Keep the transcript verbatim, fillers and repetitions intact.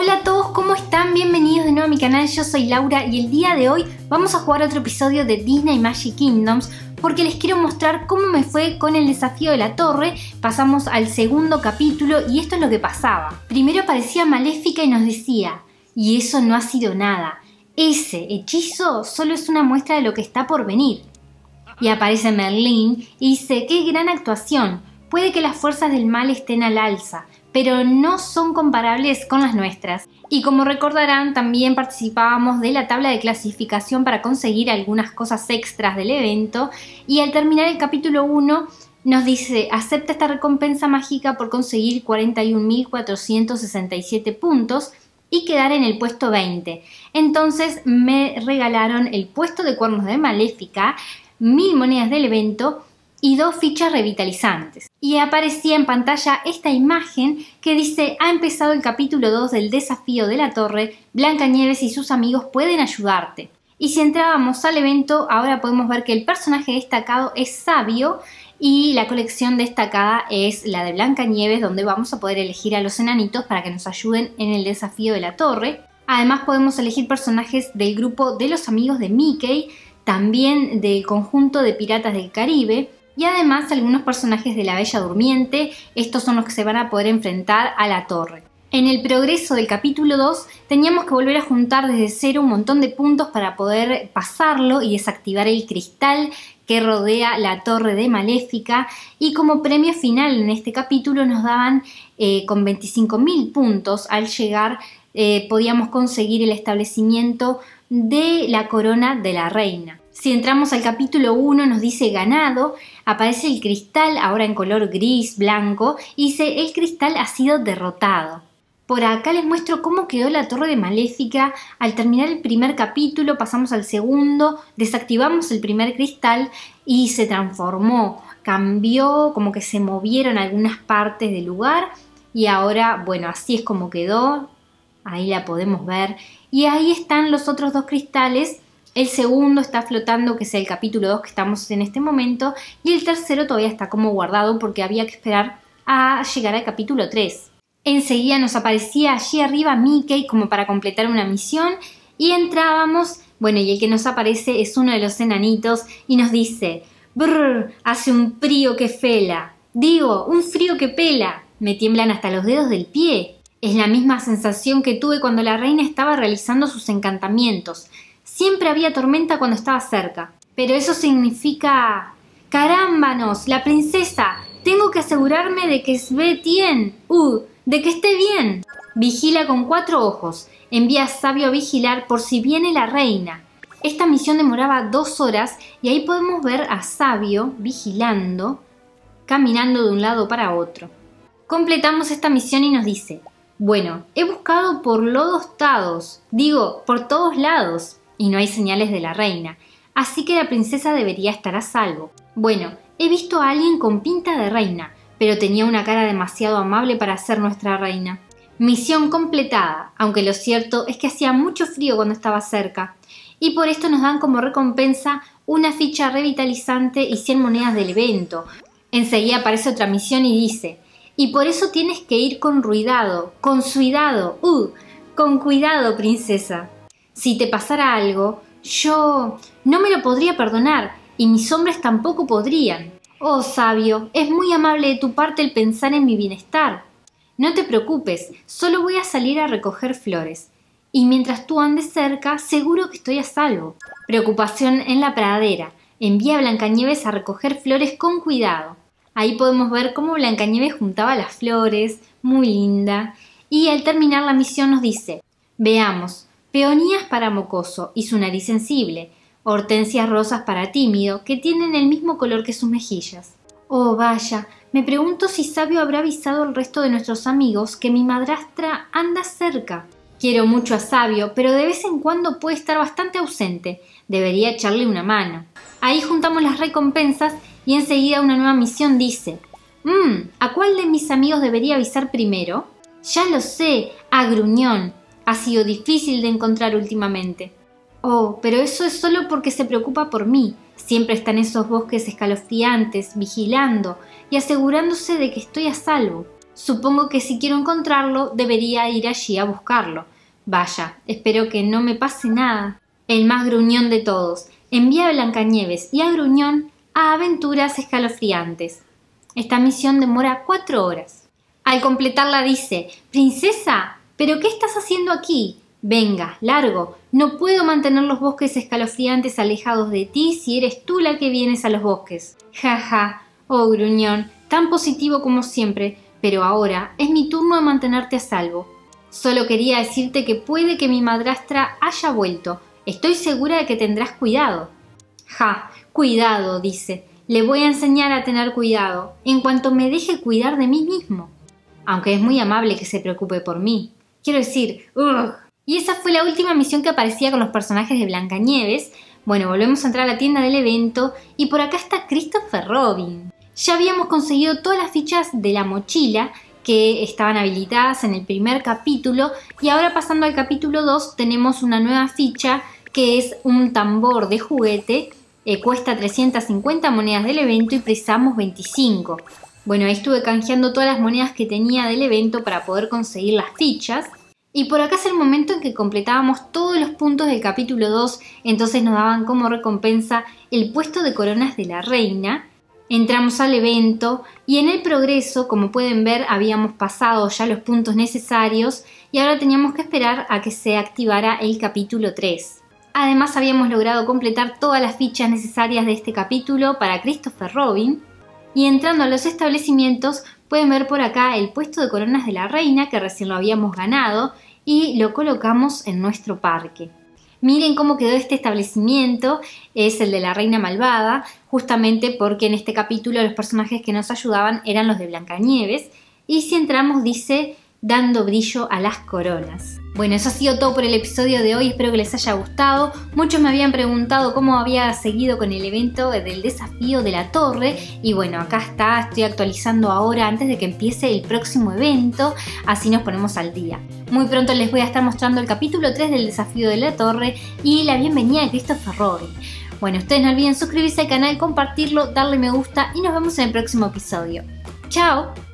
Hola a todos, ¿cómo están? Bienvenidos de nuevo a mi canal, yo soy Laura y el día de hoy vamos a jugar otro episodio de Disney Magic Kingdoms porque les quiero mostrar cómo me fue con el desafío de la torre. Pasamos al segundo capítulo y esto es lo que pasaba. Primero aparecía Maléfica y nos decía, y eso no ha sido nada, ese hechizo solo es una muestra de lo que está por venir. Y aparece Merlín y dice, qué gran actuación, puede que las fuerzas del mal estén al alza, pero no son comparables con las nuestras. Y como recordarán, también participábamos de la tabla de clasificación para conseguir algunas cosas extras del evento, y al terminar el capítulo uno nos dice, acepta esta recompensa mágica por conseguir cuarenta y un mil cuatrocientos sesenta y siete puntos y quedar en el puesto veinte. Entonces me regalaron el puesto de cuernos de Maléfica, mil monedas del evento y dos fichas revitalizantes. Y aparecía en pantalla esta imagen que dice, ha empezado el capítulo dos del desafío de la torre, Blancanieves y sus amigos pueden ayudarte. Y si entrábamos al evento, ahora podemos ver que el personaje destacado es Sabio y la colección destacada es la de Blancanieves, donde vamos a poder elegir a los enanitos para que nos ayuden en el desafío de la torre. Además podemos elegir personajes del grupo de los amigos de Mickey, también del conjunto de Piratas del Caribe, y además algunos personajes de la Bella Durmiente. Estos son los que se van a poder enfrentar a la torre. En el progreso del capítulo dos teníamos que volver a juntar desde cero un montón de puntos para poder pasarlo y desactivar el cristal que rodea la torre de Maléfica, y como premio final en este capítulo nos daban eh, con veinticinco mil puntos al llegar eh, podíamos conseguir el establecimiento de la corona de la reina. Si entramos al capítulo uno nos dice ganado, aparece el cristal ahora en color gris, blanco, y dice el cristal ha sido derrotado. Por acá les muestro cómo quedó la torre de Maléfica. Al terminar el primer capítulo pasamos al segundo, desactivamos el primer cristal y se transformó, cambió, como que se movieron algunas partes del lugar y ahora, bueno, así es como quedó, ahí la podemos ver. Y ahí están los otros dos cristales. El segundo está flotando, que es el capítulo dos que estamos en este momento, y el tercero todavía está como guardado porque había que esperar a llegar al capítulo tres. Enseguida nos aparecía allí arriba Mickey como para completar una misión y entrábamos, bueno, y el que nos aparece es uno de los enanitos y nos dice, brr, hace un frío que fela, digo, un frío que pela, me tiemblan hasta los dedos del pie. Es la misma sensación que tuve cuando la reina estaba realizando sus encantamientos. Siempre había tormenta cuando estaba cerca. Pero eso significa... ¡Carámbanos! ¡La princesa! Tengo que asegurarme de que esté bien. ¡Uh! ¡De que esté bien! Vigila con cuatro ojos. Envía a Sabio a vigilar por si viene la reina. Esta misión demoraba dos horas y ahí podemos ver a Sabio vigilando, caminando de un lado para otro. Completamos esta misión y nos dice, bueno, he buscado por lodos tados, digo, por todos lados, y no hay señales de la reina, así que la princesa debería estar a salvo. Bueno, he visto a alguien con pinta de reina, pero tenía una cara demasiado amable para ser nuestra reina. Misión completada, aunque lo cierto es que hacía mucho frío cuando estaba cerca, y por esto nos dan como recompensa una ficha revitalizante y cien monedas del evento. Enseguida aparece otra misión y dice, y por eso tienes que ir con cuidado, con cuidado, uh, con cuidado, princesa. Si te pasara algo, yo no me lo podría perdonar y mis hombres tampoco podrían. Oh, Sabio, es muy amable de tu parte el pensar en mi bienestar. No te preocupes, solo voy a salir a recoger flores. Y mientras tú andes cerca, seguro que estoy a salvo. Preocupación en la pradera. Envía a Blancanieves a recoger flores con cuidado. Ahí podemos ver cómo Blancanieves juntaba las flores, muy linda. Y al terminar la misión nos dice, veamos. Peonías para mocoso y su nariz sensible, hortensias rosas para tímido, que tienen el mismo color que sus mejillas. Oh, vaya, me pregunto si Sabio habrá avisado al resto de nuestros amigos que mi madrastra anda cerca. Quiero mucho a Sabio, pero de vez en cuando puede estar bastante ausente. Debería echarle una mano. Ahí juntamos las recompensas y enseguida una nueva misión dice, Mmm, ¿a cuál de mis amigos debería avisar primero? Ya lo sé, a Gruñón. Ha sido difícil de encontrar últimamente. Oh, pero eso es solo porque se preocupa por mí. Siempre está en esos bosques escalofriantes, vigilando y asegurándose de que estoy a salvo. Supongo que si quiero encontrarlo, debería ir allí a buscarlo. Vaya, espero que no me pase nada. El más gruñón de todos envía a Blancanieves y a Gruñón a aventuras escalofriantes. Esta misión demora cuatro horas. Al completarla dice: «Princesa, ¿pero qué estás haciendo aquí? Venga, largo. No puedo mantener los bosques escalofriantes alejados de ti si eres tú la que vienes a los bosques». Ja, ja. Oh, Gruñón, tan positivo como siempre. Pero ahora es mi turno de mantenerte a salvo. Solo quería decirte que puede que mi madrastra haya vuelto. Estoy segura de que tendrás cuidado. Ja, cuidado, dice. Le voy a enseñar a tener cuidado, en cuanto me deje cuidar de mí mismo. Aunque es muy amable que se preocupe por mí. Quiero decir, ugh. Y esa fue la última misión que aparecía con los personajes de Blancanieves. Bueno, volvemos a entrar a la tienda del evento y por acá está Christopher Robin. Ya habíamos conseguido todas las fichas de la mochila que estaban habilitadas en el primer capítulo y ahora pasando al capítulo dos tenemos una nueva ficha que es un tambor de juguete, eh, cuesta trescientas cincuenta monedas del evento y pesamos veinticinco. Bueno, ahí estuve canjeando todas las monedas que tenía del evento para poder conseguir las fichas. Y por acá es el momento en que completábamos todos los puntos del capítulo dos, entonces nos daban como recompensa el puesto de coronas de la reina. Entramos al evento y en el progreso, como pueden ver, habíamos pasado ya los puntos necesarios y ahora teníamos que esperar a que se activara el capítulo tres. Además habíamos logrado completar todas las fichas necesarias de este capítulo para Christopher Robin y entrando a los establecimientos pueden ver por acá el puesto de coronas de la reina que recién lo habíamos ganado y lo colocamos en nuestro parque. Miren cómo quedó este establecimiento, es el de la reina malvada, justamente porque en este capítulo los personajes que nos ayudaban eran los de Blancanieves. Y si entramos dice, dando brillo a las coronas. Bueno, eso ha sido todo por el episodio de hoy, espero que les haya gustado. Muchos me habían preguntado cómo había seguido con el evento del desafío de la torre y bueno, acá está, estoy actualizando ahora antes de que empiece el próximo evento, así nos ponemos al día. Muy pronto les voy a estar mostrando el capítulo tres del desafío de la torre y la bienvenida de Christopher Robin. Bueno, ustedes no olviden suscribirse al canal, compartirlo, darle me gusta y nos vemos en el próximo episodio. ¡Chao!